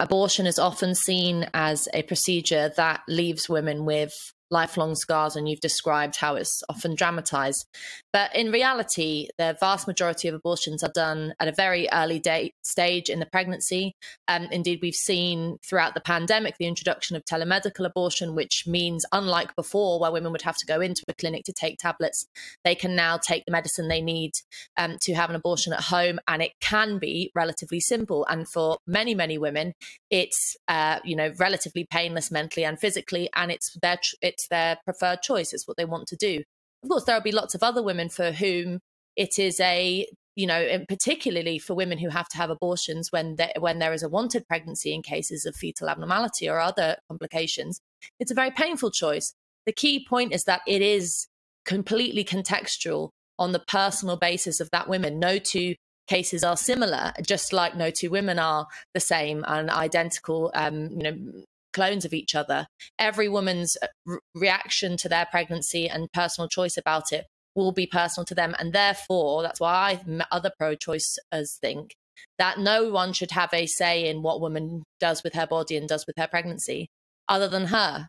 Abortion is often seen as a procedure that leaves women with lifelong scars, and you've described how it's often dramatized. But in reality, the vast majority of abortions are done at a very early stage in the pregnancy. Indeed, we've seen throughout the pandemic the introduction of telemedical abortion, which means, unlike before, where women would have to go into a clinic to take tablets, they can now take the medicine they need to have an abortion at home. And it can be relatively simple. And for many, many women, it's relatively painless mentally and physically, and it's their preferred choice. It's what they want to do. Of course, there'll be lots of other women for whom it is a, and particularly for women who have to have abortions when there is a wanted pregnancy in cases of fetal abnormality or other complications, it's a very painful choice. The key point is that it is completely contextual on the personal basis of that woman. No two cases are similar, just like no two women are the same and identical, clones of each other. Every woman's reaction to their pregnancy and personal choice about it will be personal to them. And therefore, that's why other pro-choicers think that no one should have a say in what woman does with her body and does with her pregnancy other than her.